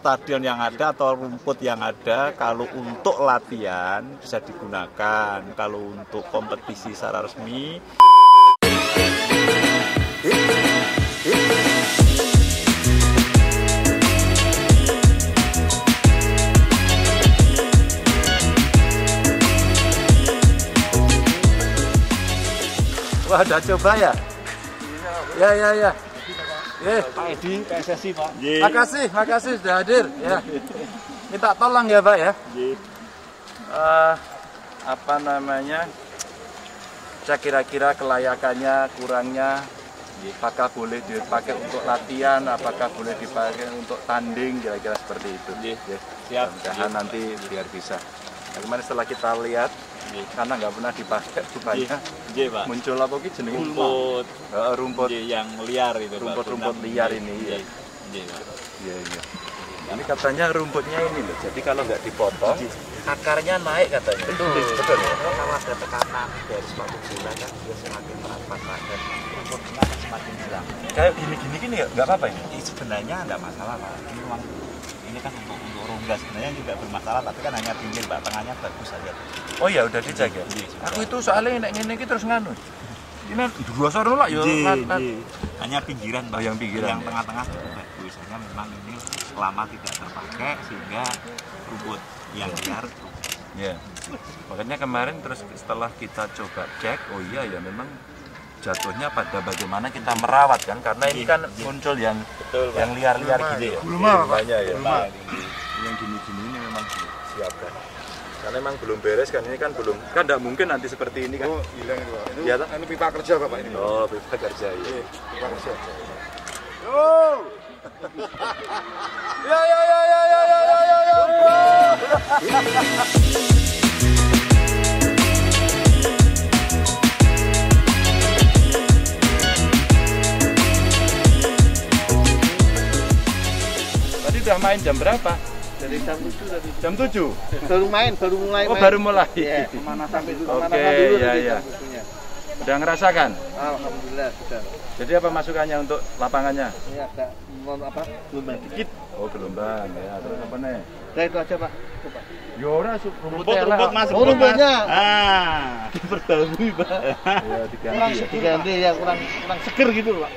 stadion yang ada atau rumput yang ada kalau untuk latihan bisa digunakan, kalau untuk kompetisi secara resmi. Wah, udah coba ya? Ya. Pak Edi, PSSI Pak. Makasih sudah hadir. Ya. Minta tolong ya Pak ya. Saya kira-kira kelayakannya, kurangnya, apakah boleh dipakai untuk latihan, apakah boleh dipakai untuk tanding, kira-kira seperti itu. Mudah-mudahan nanti biar bisa. Kemarin setelah kita lihat, karena nggak pernah dipakai, rupanya muncul apa gitu jenis rumput yang liar itu, rumput liar ini. Iya. Ini katanya rumputnya ini loh, jadi kalau nggak dipotong akarnya naik katanya. Betul ya? Kalau ada tekanan dari suatu bulan kan dia semakin merapat lagi, rumputnya semakin hilang. Kayak gini ya, nggak apa-apa ini? Sebenarnya nggak masalah Pak, ini ruang ini kan untuk rongga sebenarnya juga bermasalah, tapi kan hanya pinggir Pak, tengahnya bagus saja. Oh ya udah dicek ya? Aku itu soalnya ini terus nganu. Ini dua sore lah ya. Hanya pinggiran Pak. Yang pinggiran. Yang tengah-tengah bagus. Hanya memang ini lama tidak terpakai sehingga rumput yang liar. Ya. Makanya kemarin terus setelah kita coba cek, oh iya ya memang jatuhnya pada bagaimana kita merawat kan, karena ini kan muncul yang liar-liar gitu ya. Banyak ya. Yang gini-gini ini memang siapkan. Karena memang belum beres kan, ini kan belum, kan tidak mungkin nanti seperti ini kan. Oh hilang itu Pak, itu pipa kerja Bapak ini. Oh pipa kerja ya. Pipa kerja. Yo. Tadi udah main jam berapa? Dari jam 7 baru mulai. Oh, main. Baru mulai. Iya, pemanasan dulu. Oke, ya. Udah ngerasakan? Alhamdulillah sudah. Jadi apa masukannya untuk lapangannya? Iya, gelombang dikit. Oh, gelombang ya. Terus apa nih? Udah itu aja, Pak. Coba. Ya ora rumput masuk. Oh, rumputnya. Diperbarui, Pak. Ya, diganti ya, kurang seger gitu, Pak.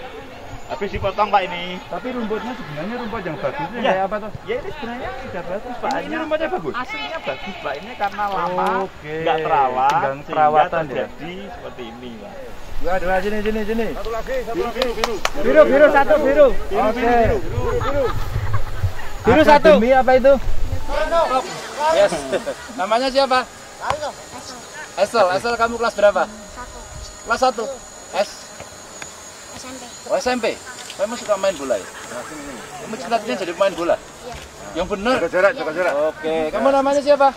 Habis dipotong Pak ini. Tapi rumputnya sebenarnya rumput yang bagus ini kayak apa tuh? Ya ini sebenarnya sudah bagus Pak. Ini rumputnya bagus? Aslinya bagus Pak, ini karena lama nggak terawat sehingga terjadi seperti ini Pak. Dua, sini. Satu lagi, biru satu. Biru satu. Akademi apa itu? Yes. Namanya siapa? Esel, kamu kelas berapa? 1. Kelas 1? SMP. Kamu suka main bola ya? Kamu cita-citanya jadi pemain bola? Iya. Yang benar? Jaga jarak. Oke. Kamu namanya siapa?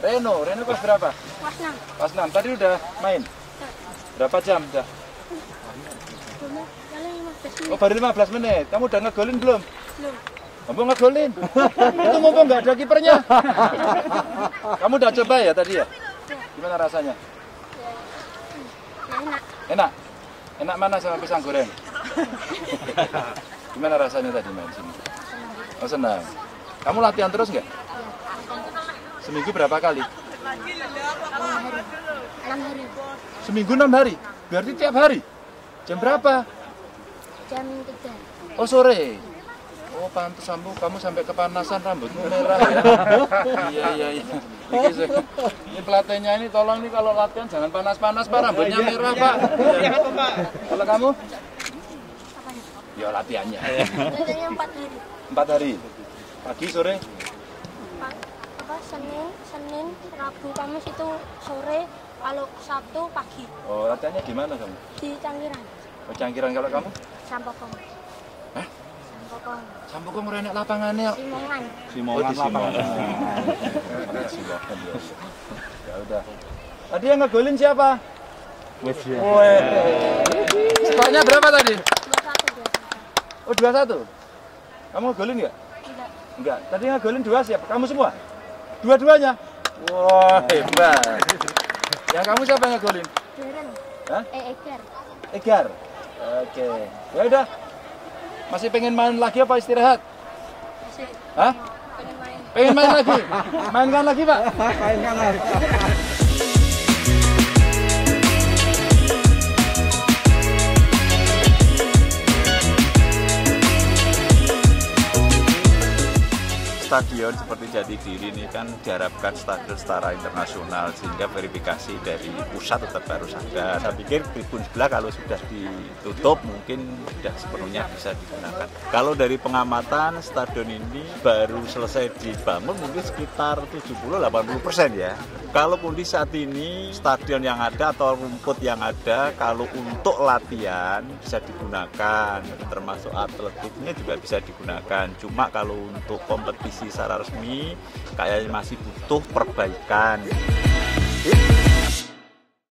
Reno kelas berapa? Kelas 6. Tadi udah main? Berapa jam dah? Oh baru 15 menit. Kamu udah ngegolin belum? Belum. Kamu ngegolin? Itu mumpung nggak ada kipernya. Kamu udah coba ya tadi ya? Gimana rasanya? Enak. Enak mana sama pisang goreng? Gimana rasanya tadi main sini? Oh senang. Kamu latihan terus nggak? Seminggu berapa kali? 6 hari. Seminggu 6 hari? Berarti tiap hari? Jam berapa? Jam 3. Oh sore? Oh pantas kamu sampai kepanasan, rambutmu merah ya? Iya. Ini pelatihnya ini tolong nih kalau latihan jangan panas-panas Pak, rambutnya merah Pak. Kalau kamu? Ya latihannya. Latihannya 4 hari. 4 hari. Pagi sore? Senin, Rabu, Kamis itu sore, kalau Sabtu pagi. Oh latihannya di mana kamu? Di Cangkiran. Oh Cangkiran, kalau kamu? Sampokong. Sampokong merenek lapangannya. Simongan. Ya udah. Tadi yang ngegolin siapa? Woi. Skornya berapa tadi? 2-1. Oh 2-1. Kamu ngegolin nggak? Enggak. Tadi ngegolin 2 siapa? Kamu semua? Dua-duanya. Wah hebat. Yang kamu siapa yang ngegolin? Egar. Oke. Ya udah. Masih pengen main lagi apa istirahat? Masih. Hah? Pengen main lagi? Mainkan lagi, Pak? Mainkan lagi. Stadion seperti Jatidiri ini kan diharapkan stadion setara internasional, sehingga verifikasi dari pusat tetap harus ada. Saya pikir tribun sebelah kalau sudah ditutup mungkin tidak sepenuhnya bisa digunakan. Kalau dari pengamatan, stadion ini baru selesai dibangun mungkin sekitar 70-80% ya. Kalau kondisi saat ini, stadion yang ada atau rumput yang ada kalau untuk latihan bisa digunakan, termasuk atletiknya juga bisa digunakan. Cuma kalau untuk kompetisi secara resmi kayaknya masih butuh perbaikan.